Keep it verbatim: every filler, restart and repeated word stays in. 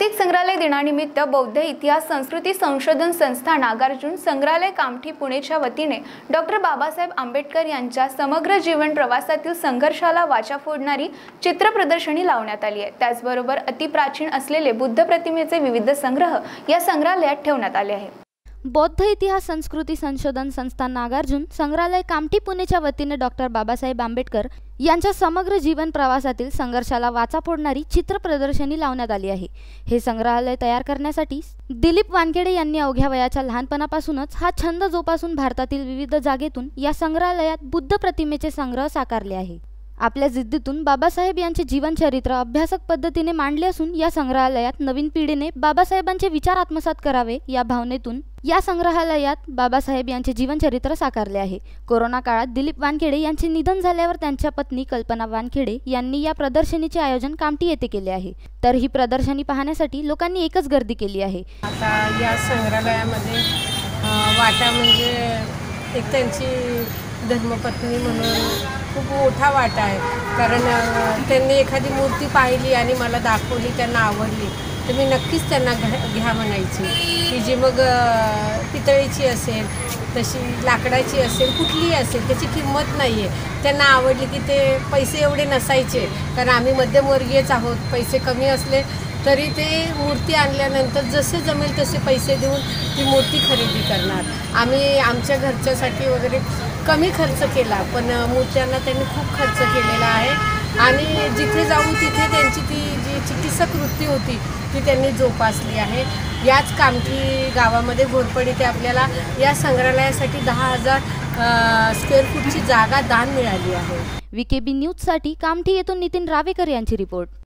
जागतिक संग्रहालय दिनानिमित्त बौद्ध इतिहास संस्कृती संशोधन संस्था नागार्जुन संग्रहालय कामठी पुणेच्या वतीने डॉक्टर बाबासाहेब आंबेडकर यांच्या समग्र जीवन प्रवासातील संघर्षाला वाचा फोडणारी चित्रप्रदर्शनी लावण्यात आली आहे। त्याचबरोबर अतिप्राचीन असलेले बुद्ध प्रतिमेचे विविध संग्रह या संग्रहालयात ठेवण्यात आले आहे। बौद्ध इतिहास संस्कृती संशोधन संस्था नागार्जुन संग्रहालय कामठी पुणेच्या वतीने डॉक्टर बाबासाहेब आंबेडकर यांच्या समग्र जीवन प्रवासातील संघर्षाला वाचा फोडणारी चित्र प्रदर्शनी लावण्यात आली आहे। हे संग्रहालय तयार करण्यासाठी दिलीप वानखेडे यांनी अवघ्या वयाच्या लहानपणापासूनच हा छंद जोपासून भारतातील विविध जागेतून या संग्रहालयात बुद्ध प्रतिमेचे संग्रह साकारले आहे। आपल्या जिद्दीतून बाबासाहेब यांचे जीवनचरित्र अभ्यासक पद्धतीने मांडले असून या संग्रहालयात नवीन पिढीने बाबासाहेबांचे विचार आत्मसात करावे या भावनेतून या संग्रहालयात बाबासाहेब यांचे जीवनचरित्र साकारले आहे। कोरोना काळात दिलीप वानखेडे यांचे निधन झाल्यावर त्यांच्या पत्नी कल्पना वानखेडे यांनी या प्रदर्शनीचे आयोजन कामठी येथे केले आहे। तर ही प्रदर्शनी पाहण्यासाठी लोकांनी एकच गर्दी केली आहे। आता या संग्रहालयामध्ये वाटा म्हणजे एक त्यांची धर्मपत्नी म्हणून खूप मोठा वाटा आहे, कारण त्यांनी एखादी मूर्ती पाहिली आणि मला दाखवली, त्यांना आवडली तर मी नक्कीच त्यांना घ्या म्हणायची। की जी मग पितळीची असेल, तशी लाकडाची असेल, कुठलीही असेल, त्याची किंमत नाही आहे। त्यांना आवडली की ते पैसे एवढे नसायचे, कारण आम्ही मध्यमवर्गीयच आहोत, पैसे कमी असले तरी ते मूर्ती आणल्यानंतर जसे जमेल तसे पैसे देऊन ती मूर्ती खरेदी करणार। आम्ही आमच्या घरच्यासाठी वगैरे कमी खर्च केला, पण मूर्त्यांना त्यांनी खूप खर्च केलेला आहे आणि जिथे जाऊ तिथे त्यांची ती जी चिकित्सक वृत्ती होती ती त्यांनी जोपासली आहे। याच कामठी गावामध्ये घोरपडी ते आपल्याला या संग्रहालयासाठी दहा हजार स्क्वेअर फूटची जागा दान मिळाली आहे। वी के बी न्यूजसाठी कामठी येथून नितीन रावेकर यांची रिपोर्ट।